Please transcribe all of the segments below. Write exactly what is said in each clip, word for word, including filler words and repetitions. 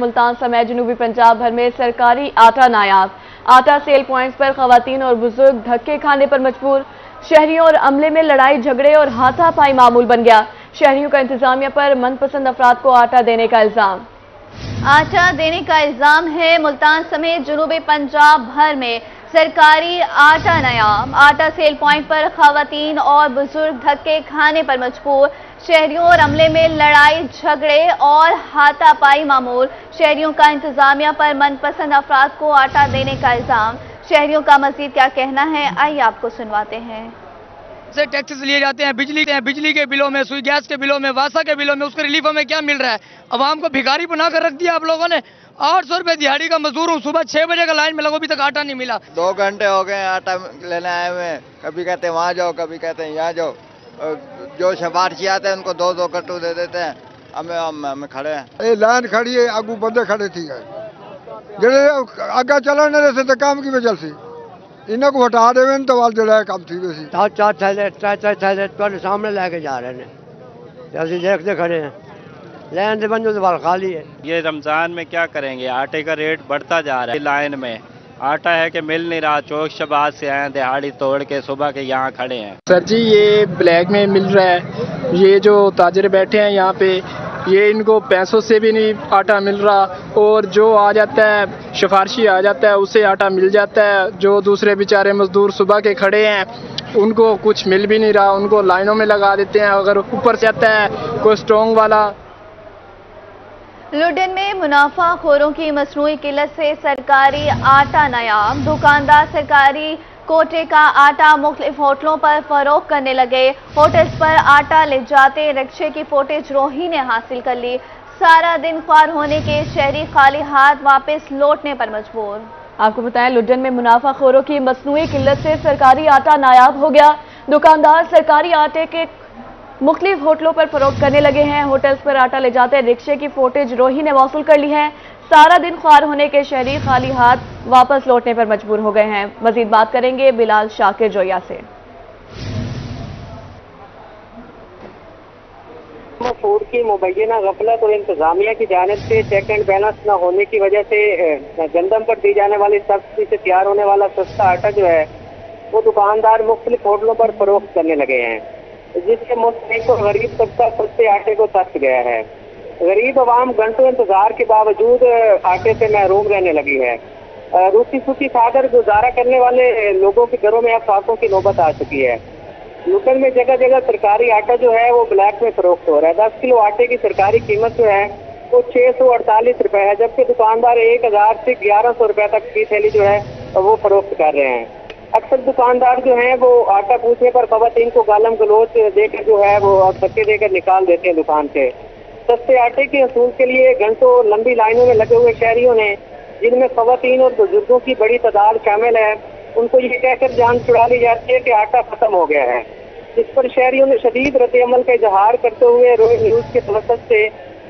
मुल्तान समेत जनूबी पंजाब भर में सरकारी आटा नायाब। आटा सेल पॉइंट्स पर खवातीन और बुजुर्ग धक्के खाने पर मजबूर। शहरियों और अमले में लड़ाई झगड़े और हाथापाई मामूल बन गया। शहरियों का इंतजामिया पर मनपसंद अफराद को आटा देने का इल्जाम आटा देने का इल्जाम है। मुल्तान समेत जनूबी पंजाब भर में सरकारी आटा नायाब। आटा सेल पॉइंट पर खवातीन और बुजुर्ग धक्के खाने पर मजबूर। शहरियों और अमले में लड़ाई झगड़े और हाथापाई मामूल। शहरियों का इंतजामिया पर मनपसंद अफराद को आटा देने का इल्जाम। शहरियों का मजीद क्या कहना है, आइए आपको सुनवाते हैं। से टैक्सेस लिए जाते हैं, बिजली हैं, बिजली के बिलों में, सुई गैस के बिलों में, वासा के बिलों में, उसको रिलीफ हमें क्या मिल रहा है? आवाम को भिखारी बना कर रख दिया आप लोगों ने। आठ सौ रुपये दिहाड़ी का मजदूर हूँ, सुबह छह बजे का लाइन में लगो, अभी तक आटा नहीं मिला। दो घंटे हो गए आटा लेने आए हुए, कभी कहते हैं वहाँ जाओ, कभी कहते हैं यहाँ जाओ। जो सिफारशी आते हैं उनको दो दो कट्टू दे देते हैं। हमें हमें खड़े हैं, लाइन खड़ी है, आगू बंदे खड़े थी जे आगे चलाने से काम की वजह से इन्हें को हटा देवे तो जो काम थी वैसी चार चार थैले चार चार थैले थोड़े सामने लेके जा रहे हैं, जैसे देखते खड़े हैं। लाइन से बंदो तो खाली है। ये रमजान में क्या करेंगे, आटे का रेट बढ़ता जा रहा है। लाइन में आटा है कि मिल नहीं रहा। चौक शबाज से आए, दिहाड़ी तोड़ के सुबह के यहाँ खड़े हैं। सर जी ये ब्लैक में मिल रहा है। ये जो ताजर बैठे हैं यहाँ पे, ये इनको पैसों से भी नहीं आटा मिल रहा, और जो आ जाता है सिफारशी आ जाता है उसे आटा मिल जाता है। जो दूसरे बेचारे मजदूर सुबह के खड़े हैं उनको कुछ मिल भी नहीं रहा, उनको लाइनों में लगा देते हैं। अगर ऊपर से आता है कोई स्ट्रॉन्ग वाला। लुडन में मुनाफाखोरों की मसनूई किल्लत से सरकारी आटा नायाब। दुकानदार सरकारी कोटे का आटा मुख्तलिफ होटलों पर फरोख्त करने लगे। होटल्स पर आटा ले जाते रिक्शे की फुटेज रोही ने हासिल कर ली। सारा दिन ख्वार होने के शहरी खाली हाथ वापस लौटने पर मजबूर। आपको बताएं, लुडन में मुनाफाखोरों की मसनूई किल्लत से सरकारी आटा नायाब हो गया। दुकानदार सरकारी आटे के मुख्तलिफ होटलों पर फरोख्त करने लगे हैं। होटल्स पर आटा ले जाते रिक्शे की फोटेज रोही ने वसूल कर ली है। सारा दिन ख्वार होने के शहरी खाली हाथ वापस लौटने पर मजबूर हो गए हैं। मजीद बात करेंगे बिलाल शाकिर जोया से। फूड की मुबैना गफलत और इंतजामिया की जानिब से चेक एंड बैलेंस न होने की वजह से गंदम पर दी जाने वाली सब्सिडी से तैयार होने वाला सस्ता आटा जो है वो दुकानदार मुख्तलिफ होटलों पर फरोख्त करने लगे हैं, जिससे मुस्तहक और गरीब तबका सस्ते आटे को तरस गया है। गरीब आवाम घंटों इंतजार के बावजूद आटे से महरूम रहने लगी है। रूखी सूखी खाकर गुजारा करने वाले लोगों के घरों में अब फाकों की नौबत आ चुकी है। लुटन में जगह जगह सरकारी आटा जो है वो ब्लैक में फरोख्त हो रहा है। दस किलो आटे की सरकारी कीमत जो है वो छः सौ अड़तालीस रुपये है, जबकि दुकानदार एक हज़ार से ग्यारह सौ रुपये तक की थैली जो है वो फरोख्त कर रहे हैं। अक्सर दुकानदार जो हैं वो आटा पूछने पर खवातीन को गालम गलोच देकर जो है वो धक्के देकर निकाल देते हैं दुकान से। सस्ते आटे के असूल के लिए घंटों लंबी लाइनों में लगे हुए शहरियों ने, जिनमें खवातीन और बुजुर्गों की बड़ी तादाद शामिल है, उनको ये कहकर जान छुड़ा ली जाती है कि आटा खत्म हो गया है। इस पर शहरियों ने शदीद रद्दअमल का इजहार करते हुए रोही न्यूज़ के तवसत से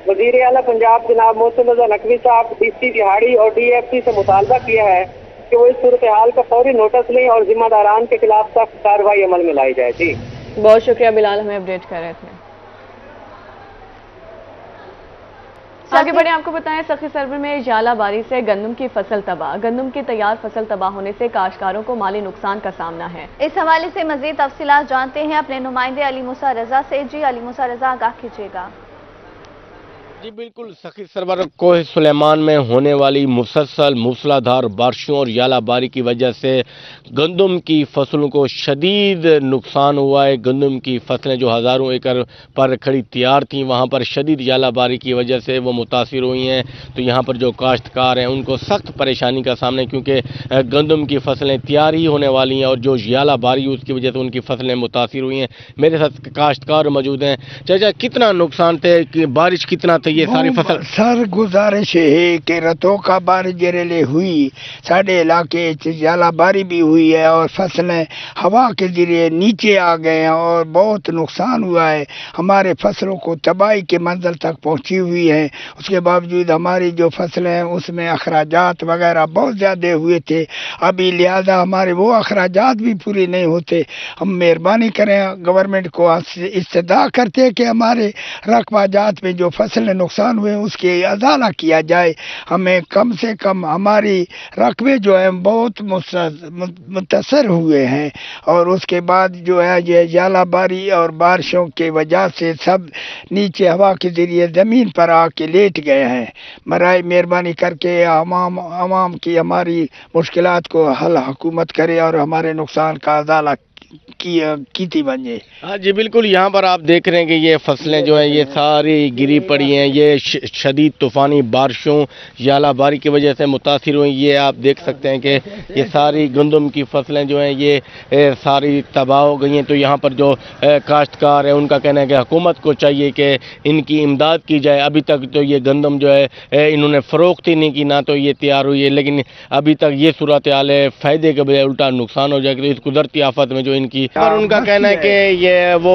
वज़ीर आला पंजाब जनाब मोहसिन रज़ा नकवी साहब, डी सी दिहाड़ी और डी एफ सी से मुतालबा किया है कि वो इस सूरत हाल का फौरी नोटिस लें और जिम्मेदारान के खिलाफ सख्त कार्रवाई अमल में लाई जाए। जी बहुत शुक्रिया बिलाल, हमें अपडेट कर रहे थे। आगे बढ़े, आपको बताएं, सखी सर्वर में ज्यादा बारिश से गंदम की फसल तबाह। गंदम की तैयार फसल तबाह होने से काश्तकारों को माली नुकसान का सामना है। इस हवाले से मजीद तफसीलात जानते हैं अपने नुमाइंदे अली मूसा रजा से। जी अली मूसा रजा आगाह कीजिएगा। जी बिल्कुल, सखी सरवर कोह सुलेमान में होने वाली मुसलसल मूसलाधार बारिशों और यालाबारी की वजह से गंदम की फसलों को शदीद नुकसान हुआ है। गंदम की फसलें जो हज़ारों एकड़ पर खड़ी तैयार थीं, वहाँ पर शदीद यालाबारी की वजह से वो मुतासर हुई हैं। तो यहाँ पर जो काश्तकार हैं उनको सख्त परेशानी का सामना है, क्योंकि गंदम की फसलें तैयार ही होने वाली हैं और जो यालाबारी उसकी वजह से उनकी फसलें मुतासर हुई हैं। मेरे साथ काश्तकार मौजूद हैं। चाचा, कितना नुकसान थे कि बारिश कितना थे? ये सारी फसल सर गुजारिश है कि रतों का बारिश जरेले हुई, साढ़े इलाके जालाबारी भी हुई है और फसलें हवा के जरिए नीचे आ गए हैं और बहुत नुकसान हुआ है। हमारे फसलों को तबाही के मंजिल तक पहुंची हुई है। उसके बावजूद हमारी जो फसलें हैं उसमें अखराजात वगैरह बहुत ज़्यादा हुए थे। अभी लिहाजा हमारे वो अखराजात भी पूरे नहीं होते। हम मेहरबानी करें गवर्नमेंट को इस्तदा करते कि हमारे रकबाजात में जो फसलें नुकसान हुए उसके अदाला किया जाए। हमें कम से कम हमारी रकबे जो है बहुत मुतासर हुए हैं और उसके बाद जो है ये जालाबारी और बारिशों के वजह से सब नीचे हवा के ज़रिए ज़मीन पर आके लेट गए हैं। बराए मेहरबानी करके आवाम आवाम की हमारी मुश्किलात को हल हुकूमत करे और हमारे नुकसान का अदाला किया की बने। हाँ जी बिल्कुल, यहाँ पर आप देख रहे हैं कि ये फसलें जो हैं ये सारी गिरी पड़ी हैं, ये शदीद तूफ़ानी बारिशों यालाबारी की वजह से मुतासिर हुई। ये आप देख सकते हैं कि ये सारी गंदम की फसलें जो हैं ये ए, सारी तबाह हो गई हैं। तो यहाँ पर जो ए, काश्तकार है उनका कहना है कि हुकूमत को चाहिए कि इनकी इमदाद की जाए। अभी तक तो ये गंदम जो है ए, इन्होंने फ़रोख्त ही नहीं की, ना तो ये तैयार हुई है, लेकिन अभी तक ये सूरत हाल है, फ़ायदे के बजाय उल्टा नुकसान हो जाएगा। तो इस कुदरती आफत में जो इनकी पर उनका कहना है कि ये वो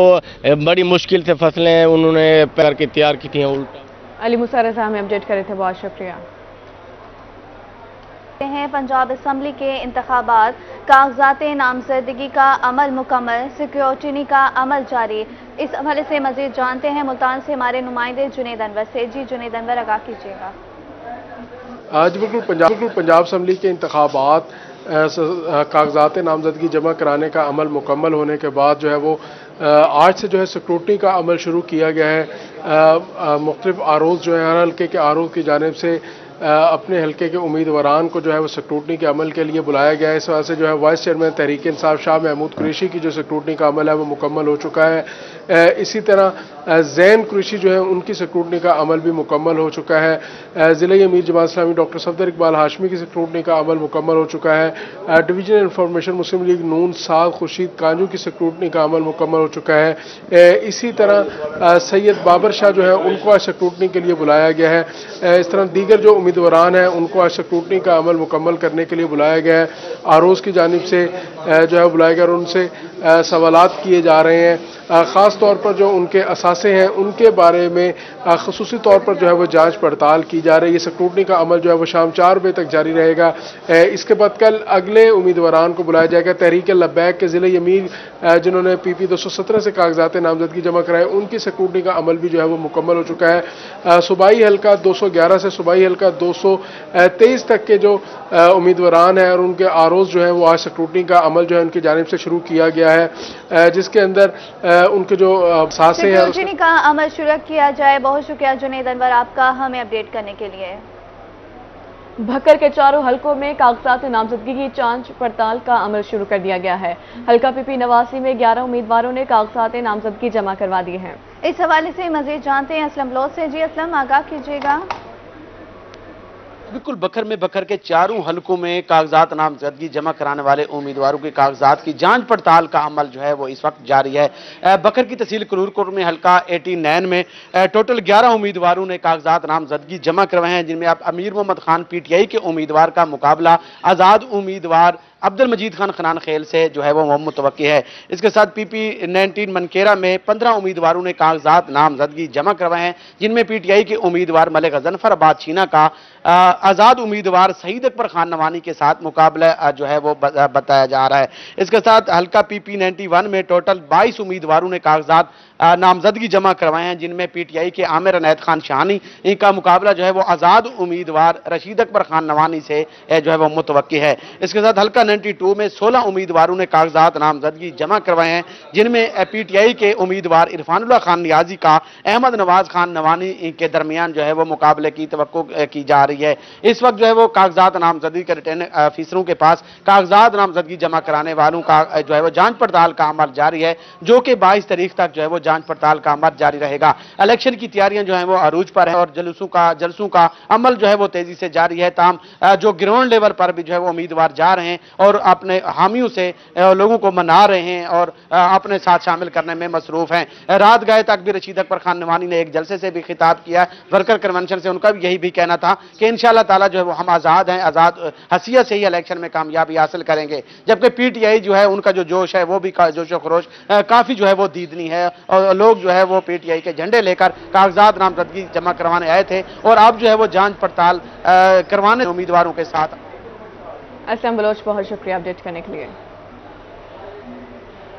बड़ी मुश्किल से फसलें उन्होंने पैर के तैयार की थी। उल्टा अली मुसारा साहब हमें अपडेट करे थे, बहुत शुक्रिया। हैं पंजाब असम्बली के इंतखाबात, कागजात नामजदगी का अमल मुकम्मल, सिक्योरिटी का अमल जारी। इस हवाले से मजीद जानते हैं मुल्तान से हमारे नुमाइंदे जुनेद अनवर से। जी जुनेद अनवर आगाह कीजिएगा। आज बिल्कुल पंजाब पंजाब असम्बली के इंतखाबात कागजात नामजदगी जमा कराने का अमल मुकम्मल होने के बाद जो है वो आज से जो है सिक्योरिटी का अमल शुरू किया गया है। मुख्तलिफ आरोज़ जो है हर हल्के के आरोज़ की जानिब से अपने हल्के के उम्मीदवारान को जो है वो सिक्योरिटी के अमल के लिए बुलाया गया है। इस वजह से जो है वाइस चेयरमैन तहरीक इंसाफ शाह महमूद कुरैशी की जो सिक्योरिटी का अमल है वो मुकम्मल हो चुका है। इसी तरह जैन कुरैशी जो है उनकी सिक्योरिटी का अमल भी मुकम्मल हो चुका है। ज़िले अमीर जमात इस्लामी डॉक्टर सफदर इकबाल हाशमी की सिक्योरिटी का अमल मुकम्मल हो चुका है। डिवीजनल इंफॉर्मेशन मुस्लिम लीग नून साद खुर्शीद कांजू की सिक्योरिटी का अमल मुकम्मल हो चुका है। इसी तरह सैयद बाबर शाह जो है उनको आज सिक्योरिटी के लिए बुलाया गया है। इस तरह दीगर जो उम्मीदवारान हैं उनको आज सिक्योरिटी का अमल मुकम्मल करने के लिए बुलाया गया है। आरोज़ की जानिब से जो है बुलाया गया और उनसे सवालात किए जा रहे हैं। ख़ास तौर पर जो उनके असासे हैं उनके बारे में ख़ुसूसी तौर पर जो है वो जांच पड़ताल की जा रही है। सिक्योरिटी का अमल जो है वो शाम चार बजे तक जारी रहेगा। इसके बाद कल अगले उम्मीदवारान को बुलाया जाएगा। तहरीक लब्बैक के ज़िले यमीर जिन्होंने पी पी दो सौ सत्रह से कागजात नामजदगी जमा कराए उनकी सिक्योरिटी का अमल भी जो है वो मुकम्मल हो चुका है। सूबाई हल्का दो सौ ग्यारह से सूबाई हल्का दो सौ तेईस तक के जो उम्मीदवारान हैं और उनके आरोज़ जो है वो आज सिक्योरिटी का अमल जो है उनकी जानिब से शुरू किया गया है, जिसके अंदर उनके जो सासे हैं सिक्योरिटी का अमल शुरू किया जाए। बहुत शुक्रिया जुनेद अनवर आपका हमें अपडेट करने के लिए। भक्कर के चारों हलकों में कागजात नामजदगी की जांच पड़ताल का अमल शुरू कर दिया गया है। हल्का पीपी नवासी में ग्यारह उम्मीदवारों ने कागजात नामजदगी जमा करवा दी है। इस हवाले से मजीद जानते हैं असलम लोध से। जी असलम आगाह कीजिएगा। बिल्कुल बखर में बखर के चारों हलकों में कागजात नामजदगी जमा कराने वाले उम्मीदवारों के कागजात की जांच पड़ताल का अमल जो है वो इस वक्त जारी है। बखर की तहसील करूरकोट में हल्का नवासी में टोटल ग्यारह उम्मीदवारों ने कागजात नामजदगी जमा करवाए हैं, जिनमें आप अमीर मोहम्मद खान पीटीआई के उम्मीदवार का मुकाबला आज़ाद उम्मीदवार अब्दुल मजीद खान खनान खेल से जो है वो मुतवक्की है। इसके साथ पीपी उन्नीस मनकेरा में पंद्रह उम्मीदवारों ने कागजात नामजदगी जमा करवाए हैं, जिनमें पीटीआई के उम्मीदवार मलिक गजनफराबाद छीना का आज़ाद उम्मीदवार सईद अकबर खान नवानी के साथ मुकाबला जो है वो बताया जा रहा है। इसके साथ हल्का पीपी इक्यानवे में टोटल बाईस उम्मीदवारों ने कागजात नामजदगी जमा करवाए हैं, जिनमें पीटीआई के आमिर अनैत खान शाहानी इनका मुकाबला जो है वो आज़ाद उम्मीदवार रशीद अकबर खान नवानी से जो है वो मुतवक्की है। इसके साथ हल्का बानवे में सोलह उम्मीदवारों ने कागजात नामजदगी जमा करवाए हैं, जिनमें पीटीआई के उम्मीदवार इरफानुल्लाह खान नियाजी का अहमद नवाज खान नवानी के दरमियान जो है वो मुकाबले की तवक्को की जा रही है। इस वक्त जो है वो कागजात नामजदगी के रिटर्निंग ऑफिसरों के पास कागजात नामजदगी जमा कराने वालों का जो है वो जांच पड़ताल का अमल जारी है, जो कि बाईस तारीख तक जो है वो जांच पड़ताल का अमल जारी रहेगा। इलेक्शन की तैयारियां जो है वो अरूज पर है और जलसों का जलसों का अमल जो है वो तेजी से जारी है। तमाम जो ग्राउंड लेवल पर भी जो है वो उम्मीदवार जा रहे हैं और अपने हामियों से लोगों को मना रहे हैं और अपने साथ शामिल करने में मसरूफ हैं। रात गए तक भी रशीद अकबर खान नवानी ने एक जलसे से भी खिताब किया। वर्कर कन्वेंशन से उनका भी यही भी कहना था कि इंशाअल्लाह ताला जो है वो हम आज़ाद हैं, आज़ाद हसीयत से ही इलेक्शन में कामयाबी हासिल करेंगे। जबकि पीटीआई जो है उनका जो जोश है वो भी जोश व खरोश काफ़ी जो है वो दीदनी है और लोग जो है वो पीटीआई के झंडे लेकर कागजात नामजदगी जमा करवाने आए थे और अब जो है वो जांच पड़ताल करवाने उम्मीदवारों के साथ। असलम बलोच बहुत शुक्रिया अपडेट करने के लिए।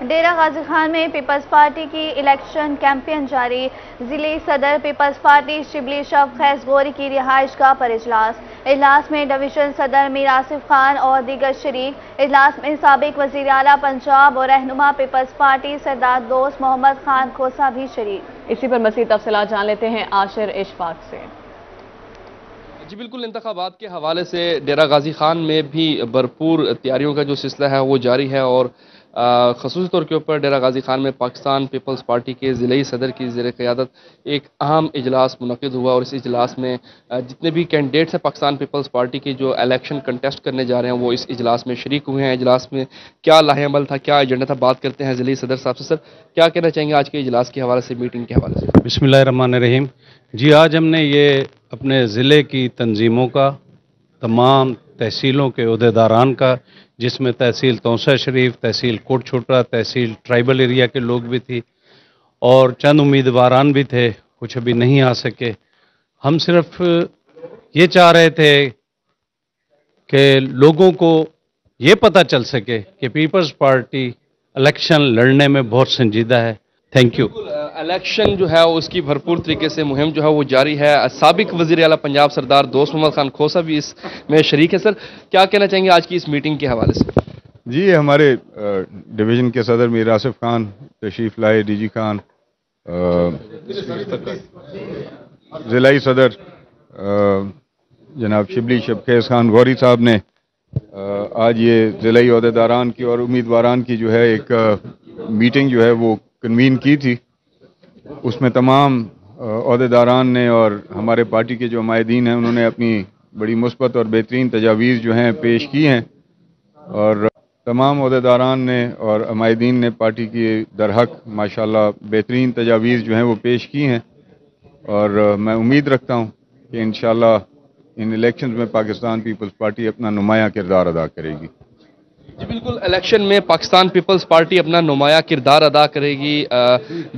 डेरा गाजी खान में पीपल्स पार्टी की इलेक्शन कैंपेन जारी। जिले सदर पीपल्स पार्टी शिबली शब खैस गोरी की रिहाइश गाह पर इजलास। इजलास में डिवीजन सदर मीर आसिफ खान और दीगर शरीक। इजलास में साबिक वजीर आला पंजाब और रहनुमा पीपल्स पार्टी सरदार दोस्त मोहम्मद खान खोसा भी शरीक। इसी पर मज़ीद तफसीलात जान लेते हैं आशिर इशफाक से। जी बिल्कुल, इंतखाबात के हवाले से डेरा गाजी खान में भी भरपूर तैयारियों का जो सिलसिला है वो जारी है और खसूस तौर के ऊपर डेरा गाजी खान में पाकिस्तान पीपल्स पार्टी के ज़िले सदर की ज़ेर क़यादत एक अहम इजलास मुनक़िद हुआ और इस इजलास में जितने भी कैंडिडेट्स हैं पाकिस्तान पीपल्स पार्टी के जो इलेक्शन कंटेस्ट करने जा रहे हैं वो इस इजलास में शरीक हुए हैं। इजलास में क्या लाहेअमल था, क्या एजेंडा था, बात करते हैं ज़िले सदर साहब से। सर, क्या कहना चाहेंगे आज के इजलास के हवाले से, मीटिंग के हवाले से? बिस्मिल्लाहिर्रहमानिर्रहीम। जी आज हमने ये अपने ज़िले की तंजीमों का, तमाम तहसीलों के अहदेदारान का, जिसमें तहसील तौसा शरीफ, तहसील कोट छोटा, तहसील ट्राइबल एरिया के लोग भी थी और चंद उम्मीदवारान भी थे, कुछ अभी नहीं आ सके। हम सिर्फ ये चाह रहे थे कि लोगों को ये पता चल सके कि पीपल्स पार्टी इलेक्शन लड़ने में बहुत संजीदा है। Thank you. इलेक्शन जो है उसकी भरपूर तरीके से मुहिम जो है वो जारी है। साबिक वजीर आला पंजाब सरदार दोस्त मोहम्मद खान खोसा भी इस में शरीक है। सर, क्या कहना चाहेंगे आज की इस मीटिंग के हवाले से? जी, हमारे डिवीज़न के सदर मीर आसिफ खान तशरीफ लाए, डीजी खान जिलाई सदर जनाब शिबली शबखेज़ खान गौरी साहब ने आज ये जिलाई अहदेदारान की और उम्मीदवारान की जो है एक मीटिंग जो है वो कन्वीन की थी। उसमें तमाम अहदेदारान ने और हमारे पार्टी के जो मायदीन हैं उन्होंने अपनी बड़ी मुस्बत और बेहतरीन तजावीज़ जो हैं पेश की हैं और तमाम अहदेदारान ने और मायदीन ने पार्टी की दरहक माशाल्लाह बेहतरीन तजावीज़ जो हैं वो पेश की हैं और मैं उम्मीद रखता हूं कि इंशाल्लाह इन इलेक्शंस में पाकिस्तान पीपल्स पार्टी अपना नुमाया किरदार अदा करेगी। जी बिल्कुल, इलेक्शन में पाकिस्तान पीपल्स पार्टी अपना नुमाया किरदार अदा करेगी।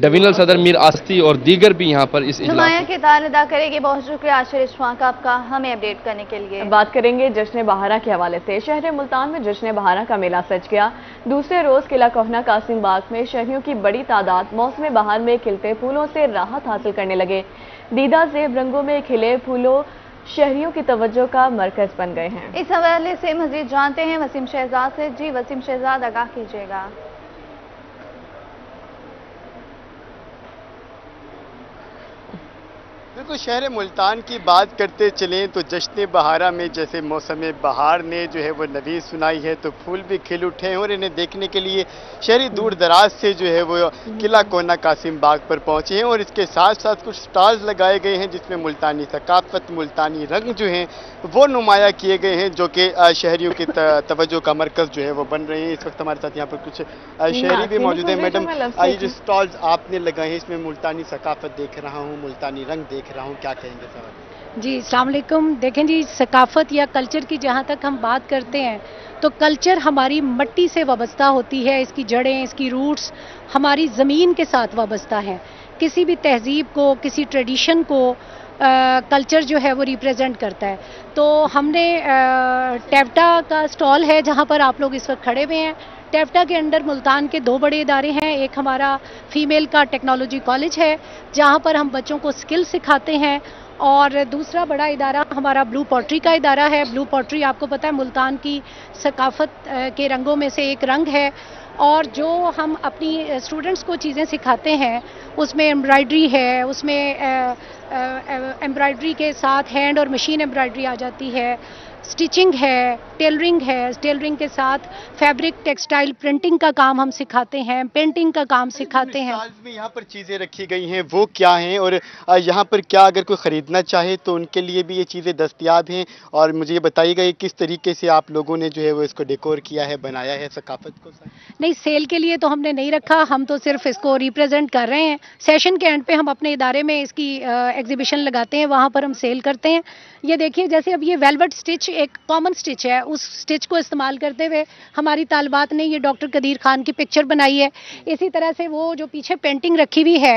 डिवीजनल सदर मीर आस्ती और दीगर भी यहाँ पर इस नुमाया किरदार अदा करेगी। बहुत शुक्रिया आशिर इशफाक आपका हमें अपडेट करने के लिए। बात करेंगे जश्न बहारा के हवाले से। शहर मुल्तान में जश्न बहारा का मेला सज गया। दूसरे रोज किला कोहना कासिम बाग में शहरियों की बड़ी तादाद मौसम बहार में खिलते फूलों से राहत हासिल करने लगे। दीदा जेब रंगों में खिले फूलों शहरियों की तवज्जो का मरकज बन गए हैं। इस हवाले से मजीद जानते हैं वसीम शहजाद से। जी वसीम शहजाद, आगाह कीजिएगा। बिल्कुल, शहर मुल्तान की बात करते चलें तो जश्न बहारा में जैसे मौसम बहार ने जो है वो नवीज़ सुनाई है तो फूल भी खिल उठे हैं और इन्हें देखने के लिए शहरी दूर दराज से जो है वो किला कोना कासिम बाग पर पहुंचे हैं और इसके साथ साथ कुछ स्टॉल्स लगाए गए हैं जिसमें मुल्तानी थकाफत, मुल्तानी रंग जो हैं वो नुमाया किए गए हैं जो कि शहरियों की तवज्जो का मरकज़ जो है वो बन रहे हैं। इस वक्त हमारे साथ यहाँ पर कुछ शहरी भी मौजूद हैं। मैडम, ये जो स्टॉल्स आपने लगाए हैं इसमें मुल्तानी थकाफत देख रहा हूँ, मुल्तानी रंग देख रहा हूं, क्या कहेंगे सर? जी अस्सलाम वालेकुम। देखें जी, सकाफत या कल्चर की जहां तक हम बात करते हैं तो कल्चर हमारी मिट्टी से वाबस्ता होती है। इसकी जड़ें, इसकी रूट्स हमारी ज़मीन के साथ वाबस्ता है। किसी भी तहजीब को, किसी ट्रेडिशन को कल्चर जो है वो रिप्रेजेंट करता है। तो हमने टेवटा का स्टॉल है जहाँ पर आप लोग इस वक्त खड़े हुए हैं। टेवटा के अंडर मुल्तान के दो बड़े इदारे हैं। एक हमारा फीमेल का टेक्नोलॉजी कॉलेज है जहाँ पर हम बच्चों को स्किल सिखाते हैं और दूसरा बड़ा इदारा हमारा ब्लू पॉटरी का इदारा है। ब्लू पॉटरी आपको पता है मुल्तान की सकाफत के रंगों में से एक रंग है और जो हम अपनी स्टूडेंट्स को चीज़ें सिखाते हैं उसमें एम्ब्रॉयडरी है, उसमें एम्ब्रॉयडरी के साथ हैंड और मशीन एम्ब्रॉयडरी आ जाती है, स्टिचिंग है, टेलरिंग है, टेलरिंग के साथ फैब्रिक टेक्सटाइल प्रिंटिंग का काम हम सिखाते हैं, पेंटिंग का काम सिखाते हैं। यहाँ पर चीज़ें रखी गई हैं वो क्या हैं और यहाँ पर क्या अगर कोई ख़रीदना चाहे तो उनके लिए भी ये चीज़ें दस्तियाब हैं? और मुझे ये बताइएगा किस तरीके से आप लोगों ने जो है वो इसको डेकोर किया है, बनाया है सकाफत को? नहीं, सेल के लिए तो हमने नहीं रखा, हम तो सिर्फ इसको रिप्रेजेंट कर रहे हैं। सेशन के एंड पे हम अपने इदारे में इसकी एग्जीबिशन लगाते हैं, वहाँ पर हम सेल करते हैं। ये देखिए जैसे अब ये वेलवेट स्टिच एक कॉमन स्टिच है, उस स्टिच को इस्तेमाल करते हुए हमारी तालिबात ने ये डॉक्टर कदीर खान की पिक्चर बनाई है। इसी तरह से वो जो पीछे पेंटिंग रखी हुई है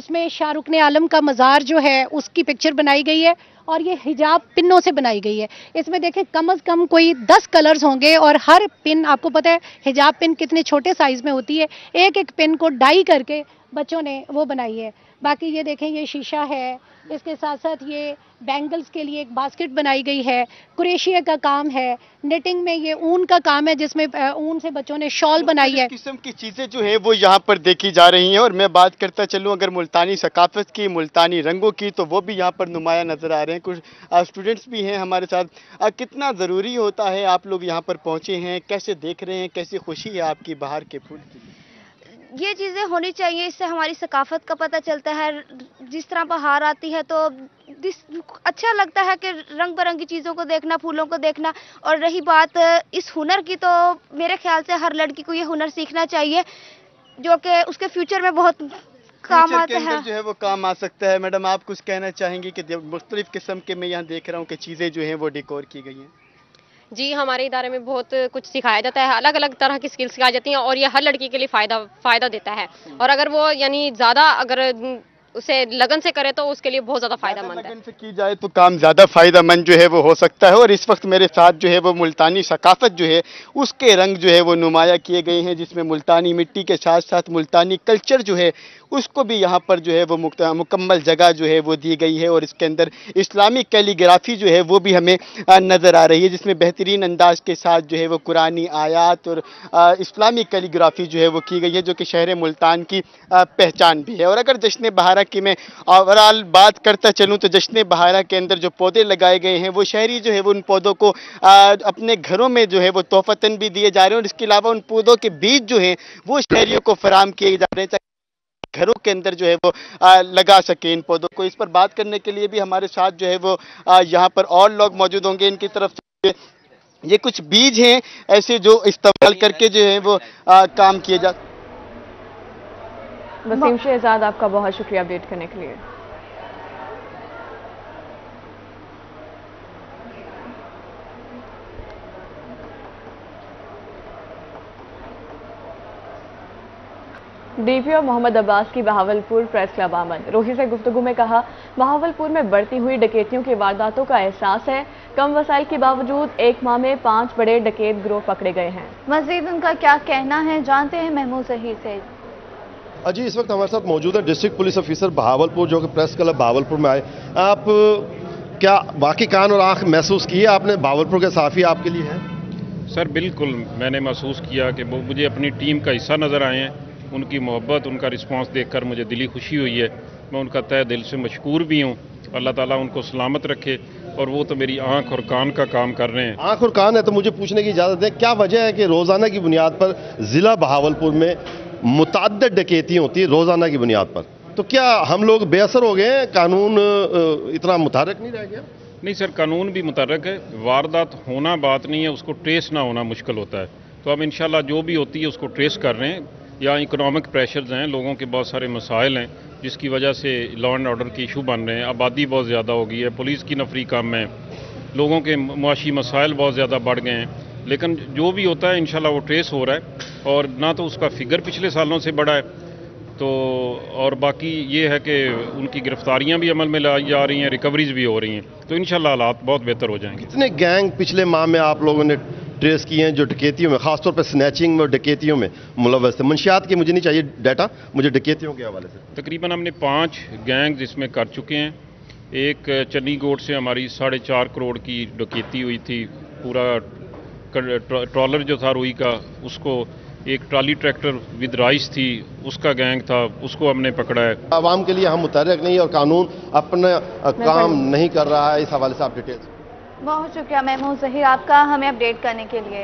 उसमें शाहरुख ने आलम का मज़ार जो है उसकी पिक्चर बनाई गई है, और ये हिजाब पिनों से बनाई गई है। इसमें देखें कम अज़ कम कोई दस कलर्स होंगे, और हर पिन आपको पता है हिजाब पिन कितने छोटे साइज़ में होती है, एक एक पिन को डाई करके बच्चों ने वो बनाई है। बाकी ये देखें ये शीशा है, इसके साथ साथ ये बैंगल्स के लिए एक बास्केट बनाई गई है, क्रोशिया का काम है, नेटिंग में ये ऊन का काम है जिसमें ऊन से बच्चों ने शॉल बनाई है। किस्म की चीज़ें जो है वो यहाँ पर देखी जा रही हैं। और मैं बात करता चलूँ अगर मुल्तानी सकाफत की, मुल्तानी रंगों की, तो वो भी यहाँ पर नुमाया नज़र आ रहे हैं। कुछ स्टूडेंट्स भी हैं हमारे साथ। कितना ज़रूरी होता है, आप लोग यहाँ पर पहुँचे हैं, कैसे देख रहे हैं, कैसी खुशी है आपकी बाहर के फूल की? ये चीज़ें होनी चाहिए, इससे हमारी सकाफत का पता चलता है। जिस तरह बहार आती है तो दिस अच्छा लगता है कि रंग बिरंगी चीज़ों को देखना, फूलों को देखना। और रही बात इस हुनर की, तो मेरे ख्याल से हर लड़की को ये हुनर सीखना चाहिए जो कि उसके फ्यूचर में बहुत काम आता है, जो है वो काम आ सकता है। मैडम आप कुछ कहना चाहेंगी कि मुख्तलिफ किस्म के मैं यहाँ देख रहा हूँ कि चीज़ें जो हैं वो डेकोर की गई हैं? जी, हमारे इदारे में बहुत कुछ सिखाया जाता है, अलग अलग तरह की स्किल्स सिखाई जाती हैं, और ये हर लड़की के लिए फ़ायदा फ़ायदा देता है। और अगर वो यानी ज़्यादा अगर उसे लगन से करे तो उसके लिए बहुत ज़्यादा फ़ायदेमंद है। लगन से की जाए तो काम ज़्यादा फ़ायदेमंद जो है वो हो सकता है। और इस वक्त मेरे साथ जो है वो मुल्तानी सकाफत जो है उसके रंग जो है वो नुमाया किए गए हैं, जिसमें मुल्तानी मिट्टी के साथ साथ मुल्तानी कल्चर जो है उसको भी यहाँ पर जो है वो मुकम्मल जगह जो है वो दी गई है। और इसके अंदर इस्लामी कैलीग्राफी जो है वो भी हमें नज़र आ रही है, जिसमें बेहतरीन अंदाज के साथ जो है वो कुरानी आयात और इस्लामी कैलीग्राफी जो है वो की गई है, जो कि शहर मुल्तान की पहचान भी है। और अगर जश्न बहारा कि मैं ओवरऑल बात करता चलूं तो जश्न बहारा के अंदर जो पौधे लगाए गए हैं वो शहरी जो है वो उन पौधों को आ, अपने घरों में जो है वो तोहफतन भी दिए जा रहे हैं। और इसके अलावा उन पौधों के बीज जो हैं वो शहरियों को फराहम किए जा रहे हैं, घरों के अंदर जो है वो आ, लगा सके इन पौधों को। इस पर बात करने के लिए भी हमारे साथ जो है वो आ, यहाँ पर और लोग मौजूद होंगे। इनकी तरफ से ये कुछ बीज हैं ऐसे जो इस्तेमाल करके जो है वो आ, काम किए जा। वसीम शहजाद, आपका बहुत शुक्रिया अपडेट करने के लिए। डीपीओ मोहम्मद अब्बास की बहावलपुर प्रेस क्लब आमद। रोही से गुफ्तगू में कहा, बहावलपुर में बढ़ती हुई डकैतियों की वारदातों का एहसास है। कम वसाइल के बावजूद एक माह में पांच बड़े डकैत गिरोह पकड़े गए हैं। मजीद उनका क्या कहना है जानते हैं महमूद सही से। अजी इस वक्त हमारे साथ मौजूद है डिस्ट्रिक्ट पुलिस ऑफिसर बहावलपुर जो कि प्रेस क्लब बहावलपुर में आए। आप क्या वाकई कान और आंख महसूस की है आपने? बहावलपुर के साफ़ी आपके लिए हैं सर? बिल्कुल मैंने महसूस किया कि वो मुझे अपनी टीम का हिस्सा नज़र आए हैं। उनकी मोहब्बत, उनका रिस्पांस देखकर मुझे दिली खुशी हुई है। मैं उनका तहे दिल से मशकूर भी हूँ। अल्लाह ताला उनको सलामत रखे। और वो तो मेरी आंख और कान का काम कर रहे हैं। आंख और कान है तो मुझे पूछने की इजाज़त है, क्या वजह है कि रोज़ाना की बुनियाद पर ज़िला बहावलपुर में मुतअद्दिद डकैतियाँ होती है रोज़ाना की बुनियाद पर? तो क्या हम लोग बेअसर हो गए हैं? कानून इतना मुतहरक नहीं रह गया? नहीं सर, कानून भी मुतहरक है। वारदात होना बात नहीं है, उसको ट्रेस ना होना मुश्किल होता है। तो हम इंशाल्लाह जो भी होती है उसको ट्रेस कर रहे हैं। या इकोनॉमिक प्रेशर्स हैं, लोगों के बहुत सारे मसाइल हैं जिसकी वजह से लॉ एंड ऑर्डर की इशू बन रहे हैं। आबादी बहुत ज़्यादा हो गई है, पुलिस की नफरी कम है, लोगों के मुआशी मसाइल बहुत ज़्यादा बढ़ गए हैं। लेकिन जो भी होता है इंशाल्लाह वो ट्रेस हो रहा है। और ना तो उसका फिगर पिछले सालों से बढ़ा है तो, और बाकी ये है कि उनकी गिरफ्तारियां भी अमल में लाई जा रही हैं, रिकवरीज भी हो रही हैं। तो इंशाल्लाह हालात बहुत बेहतर हो जाएंगे। कितने गैंग पिछले माह में आप लोगों ने ट्रेस किए हैं जो डकैतियों में, खासतौर पर स्नैचिंग में और डकैतियों में मुलव्वस थे? मंशियात की मुझे नहीं चाहिए डाटा, मुझे डकैतियों के हवाले से। तकरीबन हमने पाँच गैंग इसमें कर चुके हैं। एक चन्नीगोट से हमारी साढ़े चार करोड़ की डकैती हुई थी। पूरा ट्रॉलर जो था रोही का, उसको एक ट्राली ट्रैक्टर विद राइस थी, उसका गैंग था, उसको हमने पकड़ा है। आवाम के लिए हम मुतहरक नहीं और कानून अपना काम नहीं कर रहा है। इस हवाले से आप डिटेल्स। बहुत शुक्रिया महमूद ज़हीर आपका हमें अपडेट करने के लिए।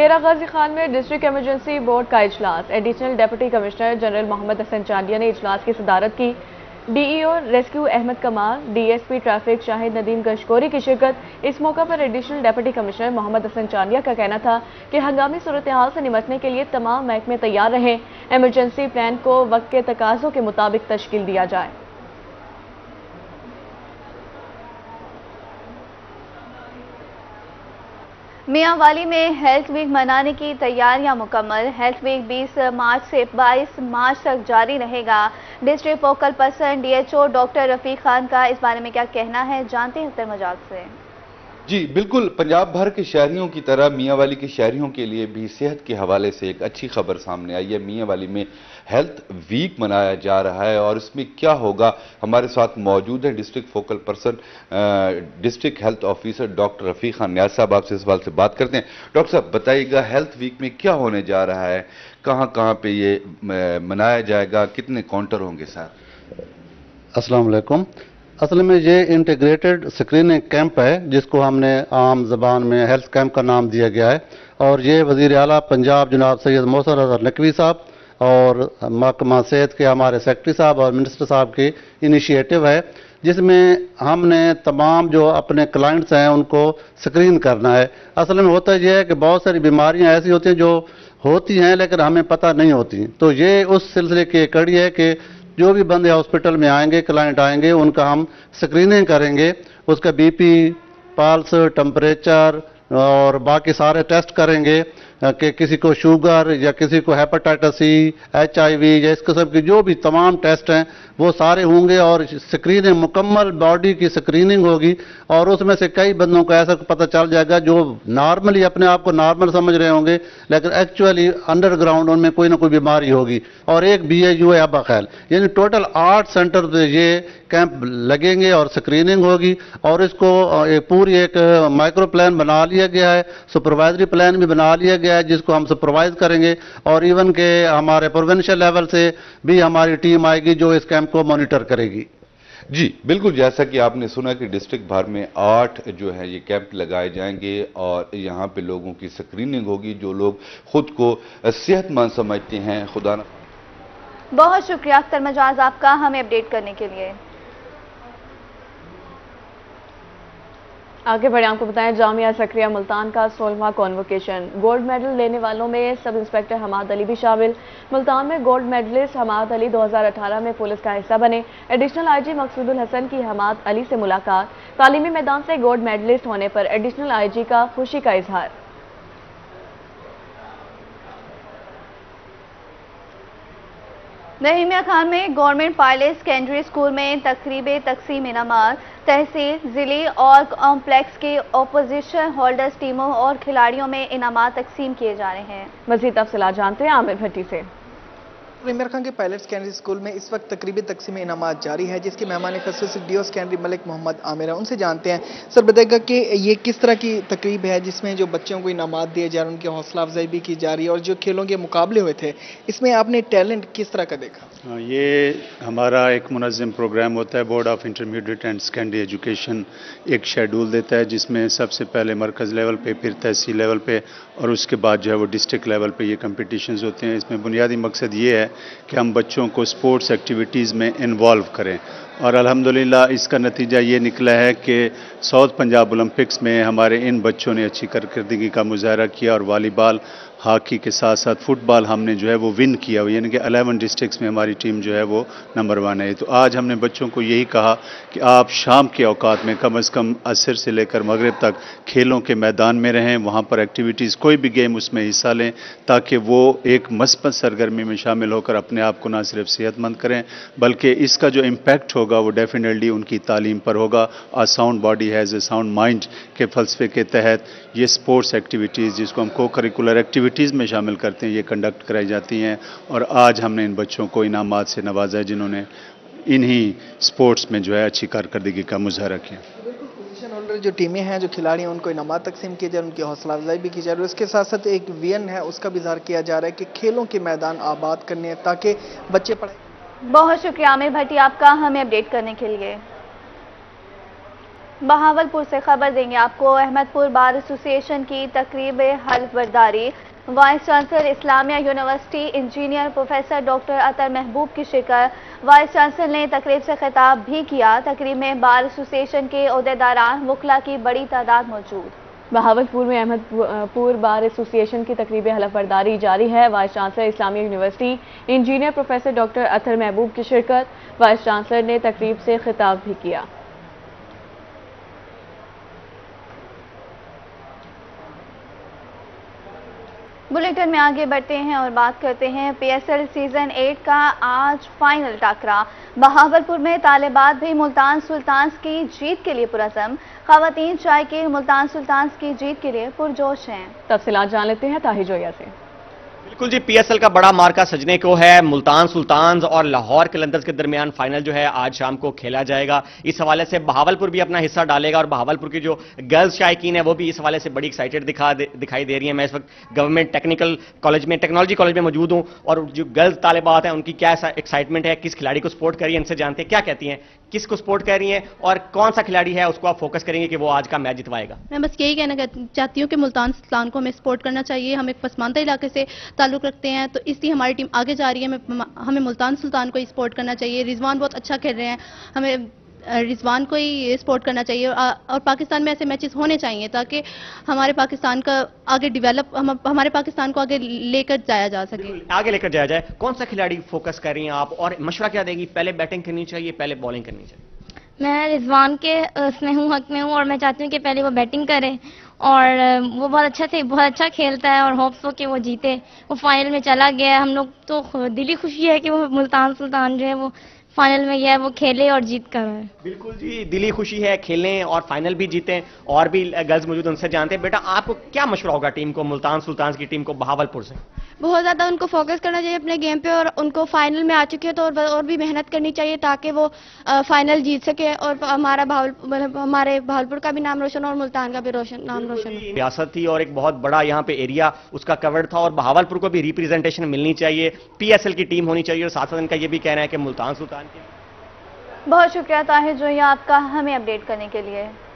डेरा गाजी खान में डिस्ट्रिक्ट इमरजेंसी बोर्ड का इजलास। Additional deputy commissioner general Mohammad Hassan Chandia ने इजलास की सदारत की। DEO rescue Ahmed Kamal, DSP traffic Shahid Nadeem Kashkori की शिरकत। इस मौका पर additional deputy commissioner Mohammad Hassan Chandia का कहना था कि हंगामी सूरत हाल से निपटने के लिए तमाम महकमे तैयार रहें, एमरजेंसी प्लान को वक्त के तकाजों के मुताबिक तश्कील दिया जाए। मियांवाली में हेल्थ वीक मनाने की तैयारियां मुकम्मल। हेल्थ वीक बीस मार्च से बाईस मार्च तक जारी रहेगा। District focal person DHO doctor Rafiq Khan का इस बारे में क्या कहना है, जानते हैं अख्तर मजाज से। जी बिल्कुल, पंजाब भर के शहरियों की तरह मियांवाली के शहरियों के लिए भी सेहत के हवाले से एक अच्छी खबर सामने आई है। मियांवाली में हेल्थ वीक मनाया जा रहा है और इसमें क्या होगा, हमारे साथ मौजूद है district focal person district health officer doctor Rafiq Khan Niaz साहब। आपसे इस बात से बात करते हैं। डॉक्टर साहब बताइएगा, हेल्थ वीक में क्या होने जा रहा है, कहाँ कहाँ पर ये मनाया जाएगा, कितने काउंटर होंगे साहब? अस्सलाम वालेकुम। असल में ये इंटीग्रेटेड स्क्रीनिंग कैंप है जिसको हमने आम जबान में हेल्थ कैंप का नाम दिया गया है और ये वज़ीर आला पंजाब जनाब सैयद मोहसिन अज़हर नकवी साहब और महकमा सेहत के हमारे सेक्रेटरी साहब और मिनिस्टर साहब की इनिशिएटिव है, जिसमें हमने तमाम जो अपने क्लाइंट्स हैं उनको स्क्रीन करना है। असल में होता यह है कि बहुत सारी बीमारियां ऐसी होती हैं जो होती हैं लेकिन हमें पता नहीं होती, तो ये उस सिलसिले की कड़ी है कि जो भी बंदे हॉस्पिटल में आएंगे, क्लाइंट आएंगे, उनका हम स्क्रीनिंग करेंगे, उसका बीपी, पल्स, टेम्परेचर और बाकी सारे टेस्ट करेंगे कि किसी को शुगर या किसी को हेपेटाइटिस सी, एचआईवी या इस किस्म के जो भी तमाम टेस्ट हैं वो सारे होंगे और स्क्रीनिंग मुकम्मल बॉडी की स्क्रीनिंग होगी। और उसमें से कई बंदों को ऐसा पता चल जाएगा जो नॉर्मली अपने आप को नॉर्मल समझ रहे होंगे लेकिन एक्चुअली अंडरग्राउंड उनमें कोई ना कोई बीमारी होगी। और एक बी ए यू है अब खैल, यानी टोटल आठ सेंटर पे ये कैंप लगेंगे और स्क्रीनिंग होगी और इसको पूरी एक माइक्रो प्लान बना लिया गया है, सुपरवाइजरी प्लान भी बना लिया गया है जिसको हम सुपरवाइज करेंगे और इवन के हमारे प्रोविंशियल लेवल से भी हमारी टीम आएगी जो इस कैंप को मॉनिटर करेगी। जी बिल्कुल, जैसा कि आपने सुना कि डिस्ट्रिक्ट भर में आठ जो है ये कैंप लगाए जाएंगे और यहाँ पे लोगों की स्क्रीनिंग होगी जो लोग खुद को सेहतमंद समझते हैं। खुदा बहुत शुक्रिया अख्तर मजाज आपका हमें अपडेट करने के लिए। आगे बढ़े, आपको बताएं जामिया सक्रिया मुल्तान का सोलहवां कॉन्वोकेशन। गोल्ड मेडल लेने वालों में सब इंस्पेक्टर हमाद अली भी शामिल। मुल्तान में गोल्ड मेडलिस्ट हमाद अली दो हज़ार अठारह में पुलिस का हिस्सा बने। एडिशनल आईजी मकसूदुल हसन की हमाद अली से मुलाकात। तालीमी मैदान से गोल्ड मेडलिस्ट होने पर एडिशनल आईजी का खुशी का इजहार। नहीमिया खान में गवर्नमेंट पायलट सेकेंडरी स्कूल में तकरीब तकसीम इनामात। तहसील, जिले और कॉम्प्लेक्स के ओपोजिशन होल्डर्स टीमों और खिलाड़ियों में इनामात तकसीम किए जा रहे हैं। मजीद तफसीलात जानते हैं आमिर भट्टी से। नहीमिया खान के पायलट सेकेंडरी स्कूल में इस वक्त तकरीब तकसीम इनामात जारी है जिसके मेहमान खसूस डीओ सेकेंडरी मलिक मोहम्मद आमिर है, उनसे जानते हैं। सर बताएगा कि ये किस तरह की तकरीब है जिसमें जो बच्चों को इनामात दिए जा रहे हैं, उनकी हौसला अफजाई भी की जा रही है और जो खेलों के मुकाबले हुए थे इसमें आपने टैलेंट किस तरह का देखा? ये हमारा एक मुनज़्ज़म प्रोग्राम होता है। Board of intermediate and secondary education एक शेड्यूल देता है जिसमें सबसे पहले मरकज़ लेवल पर, फिर तहसील लेवल पर और उसके बाद जो है वो डिस्ट्रिक्ट लेवल पर ये कम्पटिशन होते हैं। इसमें बुनियादी मकसद ये है कि हम बच्चों को स्पोर्ट्स एक्टिविटीज़ में इन्वॉल्व करें और अल्हम्दुलिल्लाह इसका नतीजा ये निकला है कि साउथ पंजाब ओलंपिक्स में हमारे इन बच्चों ने अच्छी कारकर्दगी का मुजाहरा किया और वॉलीबॉल, हॉकी के साथ साथ फुटबॉल हमने जो है वो विन किया, यानी कि ग्यारह डिस्ट्रिक्ट्स में हमारी टीम जो है वो नंबर वन है। तो आज हमने बच्चों को यही कहा कि आप शाम के औकात में कम अज़ कम असर से लेकर मगरिब तक खेलों के मैदान में रहें, वहाँ पर एक्टिविटीज़ कोई भी गेम उसमें हिस्सा लें ताकि वो एक मस्बत सरगर्मी में शामिल होकर अपने आप को ना सिर्फ सेहतमंद करें बल्कि इसका जो इम्पैक्ट होगा वो डेफिनेटली उनकी तालीम पर होगा। A sound body has a sound mind के फलसफे के तहत ये स्पोर्ट्स एक्टिविटीज़ जिसको हम को करिकुलर एक्टिविटी एक्टिविटीज़ में शामिल करते हैं ये कंडक्ट कराई जाती हैं और आज हमने इन बच्चों को इनामात से नवाजा है जिन्होंने इन्हीं स्पोर्ट्स में जो है अच्छी कारकर्दगी का मुजाहरा किया। पोजीशन होल्डर जो टीमें हैं, जो खिलाड़ी हैं, उनको इनामात तकसीम किए जा रहे हैं, उनकी हौसला अफजाई भी की जा रही है। उसके साथ साथ एक विजन है उसका भी इजहार किया जा रहा है कि खेलों के मैदान आबाद करने हैं ताकि बच्चे पढ़ाई। बहुत शुक्रिया आमिर भट्टी आपका हमें अपडेट करने के लिए। बहावलपुर से खबर देंगे आपको। अहमदपुर बार एसोसिएशन की तकरीब हल्फबर्दारी। Vice chancellor Islamia university engineer professor doctor Athar महबूब की शिरकत। वाइस चांसलर ने तकरीब से खिताब भी किया। तकरीब में बार एसोसिएशन के अहदेदारान वकला की बड़ी तादाद मौजूद। बहावलपुर में अहमदपुर बार एसोसिएशन की तकरीब हलफबर्दारी जारी है। Vice chancellor Islamia university engineer professor doctor Athar महबूब की शिरकत। वाइस चांसलर ने तकरीब से खिताब भी किया। बुलेटिन में आगे बढ़ते हैं और बात करते हैं पीएसएल सीजन एट का आज फाइनल टाकरा। बहावलपुर में तालिबात भी मुल्तान सुल्तान्स की जीत के लिए पुरज़म। खवातीन चाय के मुल्तान सुल्तान्स की जीत के लिए पुरजोश हैं। तफसीलात जान लेते हैं ताहिर जोया से। बिल्कुल जी, पीएसएल का बड़ा मार्का सजने को है। मुल्तान सुल्तान्स और लाहौर कलंदर्स के दरमियान फाइनल जो है आज शाम को खेला जाएगा। इस हवाले से बहावलपुर भी अपना हिस्सा डालेगा और बहावलपुर की जो गर्ल्स शायकीन है वो भी इस हवाले से बड़ी एक्साइटेड दिखा दे, दिखाई दे रही है। मैं इस वक्त गवर्नमेंट टेक्निकल कॉलेज में टेक्नोलॉजी कॉलेज में मौजूद हूँ और जो गर्ल्स तालिबात हैं उनकी क्या एक्साइटमेंट है, किस खिलाड़ी को सपोर्ट कर रही है, इनसे जानते हैं क्या कहती हैं, किसको सपोर्ट कर रही हैं और कौन सा खिलाड़ी है उसको आप फोकस करेंगे कि वो आज का मैच जितवाएगा। मैं बस यही कहना चाहती हूँ कि मुल्तान सुल्तान को हमें सपोर्ट करना चाहिए। हम एक पसमानदा इलाके से ताल्लुक रखते हैं तो इसलिए हमारी टीम आगे जा रही है। हमें मुल्तान सुल्तान को ही सपोर्ट करना चाहिए। रिजवान बहुत अच्छा खेल रहे हैं, हमें रिजवान को ही सपोर्ट करना चाहिए और पाकिस्तान में ऐसे मैचेस होने चाहिए ताकि हमारे पाकिस्तान का आगे डेवलप हम, हमारे पाकिस्तान को आगे लेकर जाया जा सके। आगे लेकर जाया जाए। कौन सा खिलाड़ी फोकस कर रही हैं आप और मशवरा क्या देगी, पहले बैटिंग करनी चाहिए पहले बॉलिंग करनी चाहिए? मैं रिजवान के उसमें हूँ, हक में हूँ और मैं चाहती हूँ कि पहले वो बैटिंग करे और वो बहुत अच्छा से बहुत अच्छा खेलता है और होप्स हो कि वो जीते। वो फाइनल में चला गया, हम लोग तो दिली खुशी है कि वो मुल्तान सुल्तान जो है वो फाइनल में गया, वो खेले और जीत कर। बिल्कुल जी, दिली खुशी है, खेलें और फाइनल भी जीतें। और भी गर्ल्स मौजूद, उनसे जानते हैं। बेटा आपको क्या मशवरा होगा टीम को, मुल्तान सुल्तान की टीम को बहावलपुर से? बहुत ज़्यादा उनको फोकस करना चाहिए अपने गेम पे और उनको फाइनल में आ चुके हैं तो और, और भी मेहनत करनी चाहिए ताकि वो फाइनल जीत सके और हमारा भावल हमारे भावलपुर का भी नाम रोशन और मुल्तान का भी रोशन नाम रोशन। रियासत थी और एक बहुत बड़ा यहाँ पे एरिया उसका कवर्ड था और बहावलपुर को भी रिप्रेजेंटेशन मिलनी चाहिए, पीएसएल की टीम होनी चाहिए और साथ साथ इनका ये भी कहना है कि मुल्तान सुल्तान। बहुत शुक्रिया ताहिर जोया आपका हमें अपडेट करने के लिए।